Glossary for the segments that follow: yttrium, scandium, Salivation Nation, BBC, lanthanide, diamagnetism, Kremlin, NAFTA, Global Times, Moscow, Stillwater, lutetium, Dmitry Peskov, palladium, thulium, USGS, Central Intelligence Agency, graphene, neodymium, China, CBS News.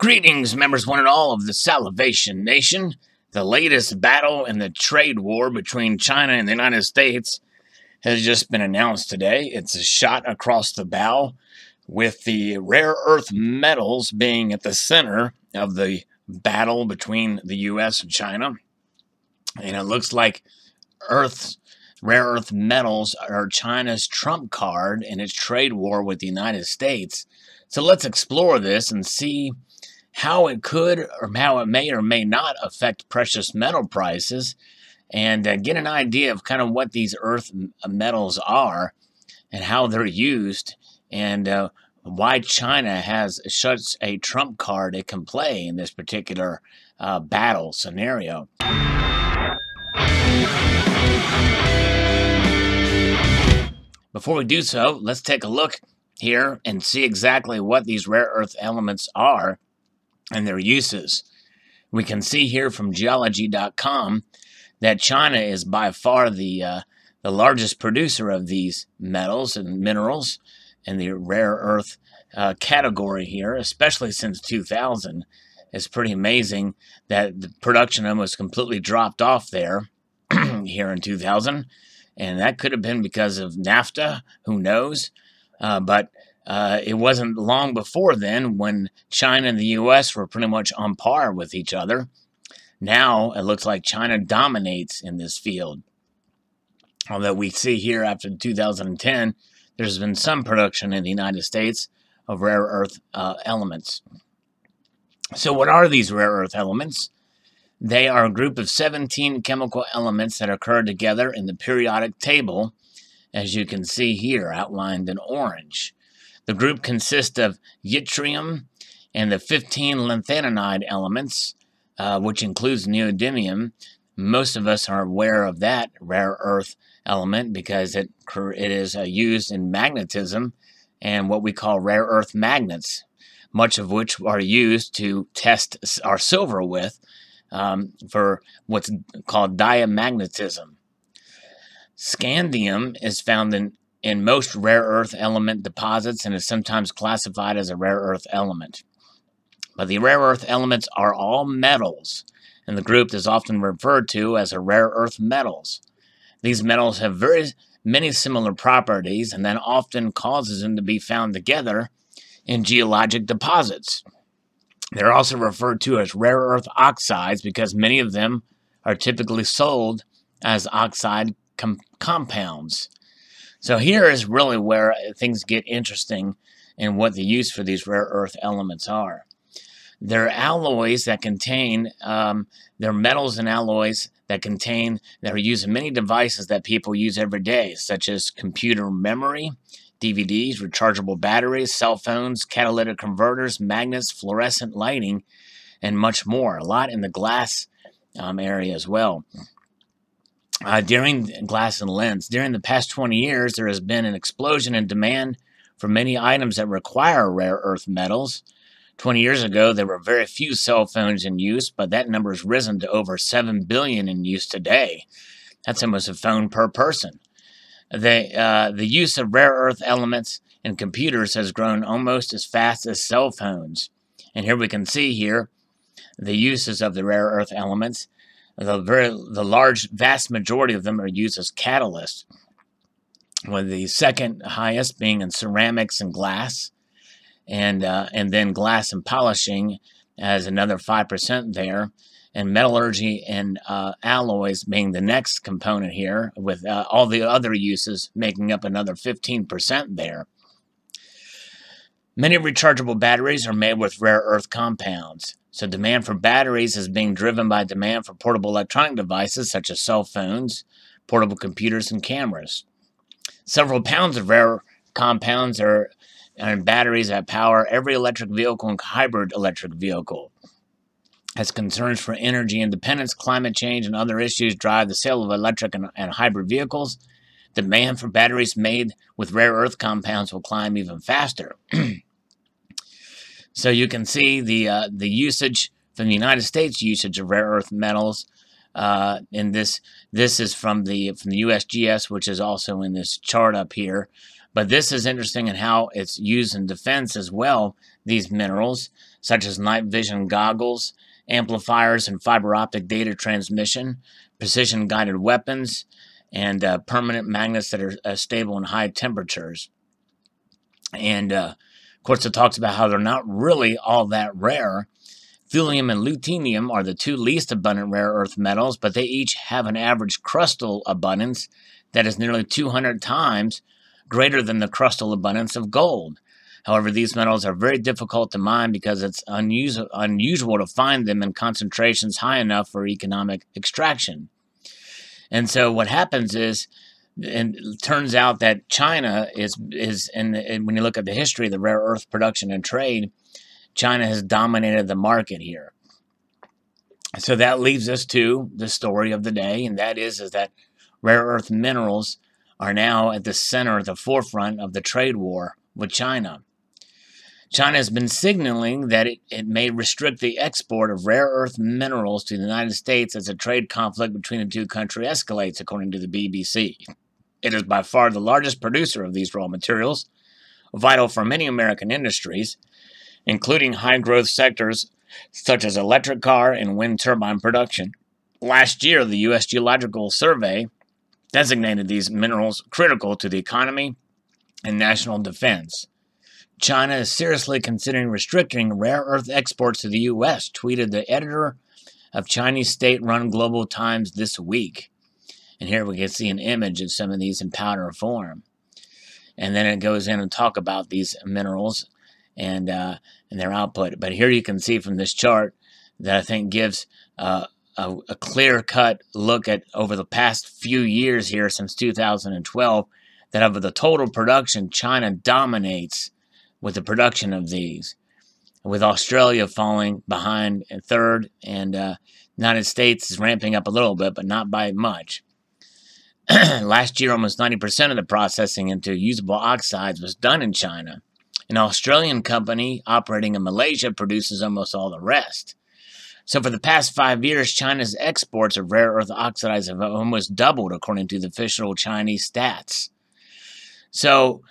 Greetings, members one and all of the Salivation Nation. The latest battle in the trade war between China and the United States has just been announced today. It's a shot across the bow with the rare earth metals being at the center of the battle between the U.S. and China. And it looks like rare earth metals are China's trump card in its trade war with the United States. So let's explore this and see how it could or how it may or may not affect precious metal prices and get an idea of kind of what these earth metals are and how they're used and why China has such a trump card it can play in this particular battle scenario. Before we do so, let's take a look here and see exactly what these rare earth elements are and their uses. We can see here from geology.com that China is by far the largest producer of these metals and minerals in the rare earth category here, especially since 2000. It's pretty amazing that the production almost completely dropped off there here in 2000. And that could have been because of NAFTA, who knows? But it wasn't long before then when China and the U.S. were pretty much on par with each other. Now it looks like China dominates in this field. Although we see here after 2010, there's been some production in the United States of rare earth elements. So what are these rare earth elements? They are a group of 17 chemical elements that occur together in the periodic table, as you can see here, outlined in orange. The group consists of yttrium and the 15 lanthanide elements, which includes neodymium. Most of us are aware of that rare earth element because it is used in magnetism and what we call rare earth magnets, much of which are used to test our silver with, for what's called diamagnetism. Scandium is found in most rare earth element deposits and is sometimes classified as a rare earth element. But the rare earth elements are all metals, and the group is often referred to as a rare earth metals. These metals have very many similar properties, and that often causes them to be found together in geologic deposits. They're also referred to as rare earth oxides because many of them are typically sold as oxide compounds. So here is really where things get interesting and what the use for these rare earth elements are. They're alloys that contain, they're metals and alloys that are used in many devices that people use every day, such as computer memory, DVDs, rechargeable batteries, cell phones, catalytic converters, magnets, fluorescent lighting, and much more. A lot in the glass area as well. During the past 20 years, there has been an explosion in demand for many items that require rare earth metals. 20 years ago, there were very few cell phones in use, but that number has risen to over 7 billion in use today. That's almost a phone per person. The use of rare earth elements in computers has grown almost as fast as cell phones. And here we can see here the uses of the rare earth elements. The large, vast majority of them are used as catalysts, with the second highest being in ceramics and glass, and then glass and polishing as another 5% there, and metallurgy and alloys being the next component here, with all the other uses making up another 15% there. Many rechargeable batteries are made with rare earth compounds, so demand for batteries is being driven by demand for portable electronic devices such as cell phones, portable computers, and cameras. Several pounds of rare compounds are in batteries that power every electric vehicle and hybrid electric vehicle. As concerns for energy independence, climate change, and other issues drive the sale of electric and hybrid vehicles, demand for batteries made with rare earth compounds will climb even faster. So you can see the usage from the United States usage of rare earth metals in this. This is from the USGS, which is also in this chart up here. But this is interesting in how it's used in defense as well, these minerals, such as night vision goggles, amplifiers and fiber optic data transmission, precision-guided weapons, and permanent magnets that are stable in high temperatures. And, of course, it talks about how they're not really all that rare. Thulium and lutetium are the two least abundant rare earth metals, but they each have an average crustal abundance that is nearly 200 times greater than the crustal abundance of gold. However, these metals are very difficult to mine because it's unusual to find them in concentrations high enough for economic extraction. And so what happens is, and it turns out that China is, and when you look at the history of the rare earth production and trade, China has dominated the market here. So that leads us to the story of the day, and that is that rare earth minerals are now at the center, at the forefront of the trade war with China. China has been signaling that it may restrict the export of rare earth minerals to the United States as a trade conflict between the two countries escalates, according to the BBC. It is by far the largest producer of these raw materials, vital for many American industries, including high-growth sectors such as electric car and wind turbine production. Last year, the U.S. Geological Survey designated these minerals critical to the economy and national defense. China is seriously considering restricting rare earth exports to the U.S., tweeted the editor of Chinese state-run Global Times this week. And here we can see an image of some of these in powder form. And then it goes in and talk about these minerals and their output. But here you can see from this chart that I think gives a clear-cut look at over the past few years here since 2012, that of the total production, China dominates with the production of these, with Australia falling behind in third, and United States is ramping up a little bit, but not by much. Last year, almost 90% of the processing into usable oxides was done in China. An Australian company operating in Malaysia produces almost all the rest. So for the past 5 years, China's exports of rare earth oxides have almost doubled, according to the official Chinese stats. So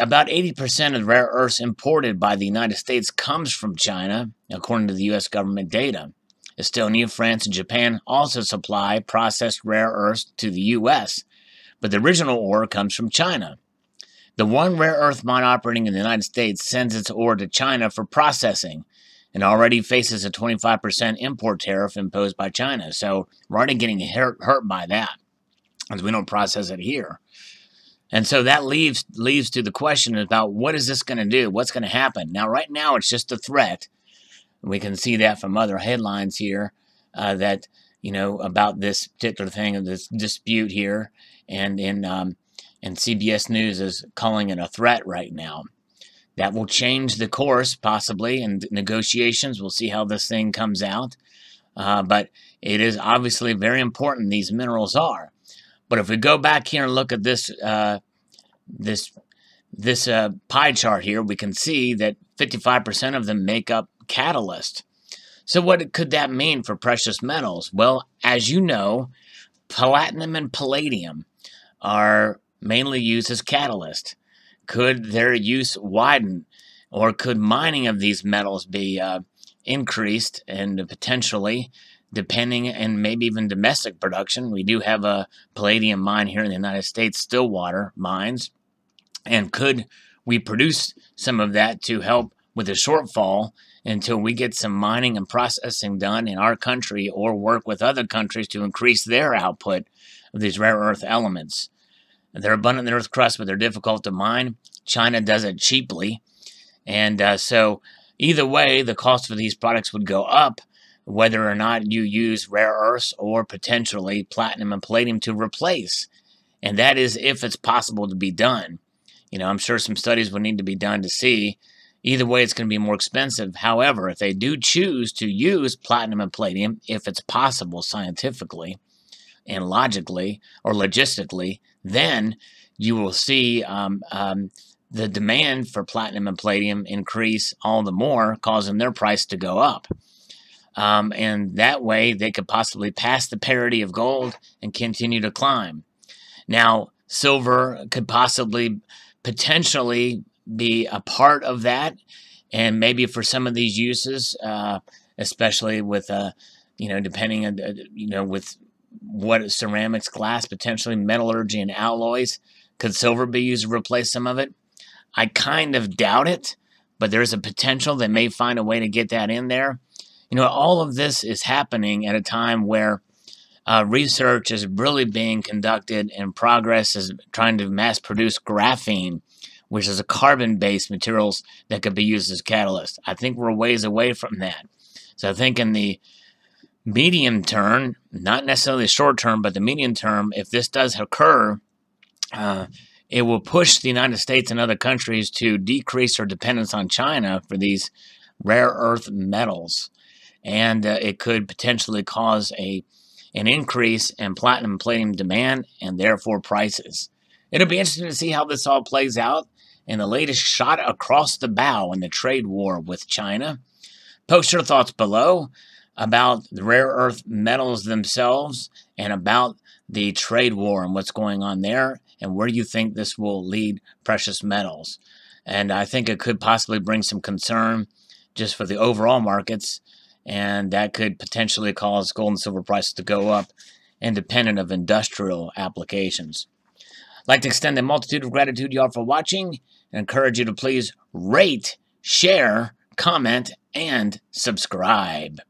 about 80% of the rare earths imported by the United States comes from China, according to the U.S. government data. Estonia, France, and Japan also supply processed rare earths to the U.S., but the original ore comes from China. The one rare earth mine operating in the United States sends its ore to China for processing and already faces a 25% import tariff imposed by China. So we're already getting hurt by that, because we don't process it here. And so that leads to the question about what is this going to do? What's going to happen? Now, right now, it's just a threat. We can see that from other headlines here that, you know, about this particular thing of this dispute here. And and CBS News is calling it a threat right now. That will change the course, possibly, in negotiations. We'll see how this thing comes out. But it is obviously very important, these minerals are. But if we go back here and look at this this pie chart here, we can see that 55% of them make up catalyst. So what could that mean for precious metals? Well, as you know, platinum and palladium are mainly used as catalyst. Could their use widen, or could mining of these metals be increased and potentially, depending, and maybe even domestic production? We do have a palladium mine here in the United States, Stillwater mines. And could we produce some of that to help with the shortfall until we get some mining and processing done in our country, or work with other countries to increase their output of these rare earth elements? They're abundant in the earth crust, but they're difficult to mine. China does it cheaply. And so either way, the cost for these products would go up, whether or not you use rare earths or potentially platinum and palladium to replace. And that is if it's possible to be done. You know, I'm sure some studies will need to be done to see. Either way, it's going to be more expensive. However, if they do choose to use platinum and palladium, if it's possible scientifically and logically or logistically, then you will see the demand for platinum and palladium increase all the more, causing their price to go up. And that way, they could possibly pass the parity of gold and continue to climb. Now, silver could possibly potentially be a part of that. And maybe for some of these uses, especially with, you know, depending on, with what ceramics, glass, potentially metallurgy and alloys, could silver be used to replace some of it? I kind of doubt it, but there's a potential they may find a way to get that in there. You know, all of this is happening at a time where research is really being conducted and progress is trying to mass produce graphene, which is a carbon-based materials that could be used as catalyst. I think we're ways away from that. So I think in the medium term, not necessarily short term, but the medium term, if this does occur, it will push the United States and other countries to decrease their dependence on China for these rare earth metals. And it could potentially cause an increase in platinum and palladium demand and therefore prices. It'll be interesting to see how this all plays out in the latest shot across the bow in the trade war with China. Post your thoughts below about the rare earth metals themselves and about the trade war and what's going on there and where you think this will lead precious metals. And I think it could possibly bring some concern just for the overall markets, and that could potentially cause gold and silver prices to go up independent of industrial applications. I'd like to extend a multitude of gratitude y'all for watching and encourage you to please rate, share, comment, and subscribe.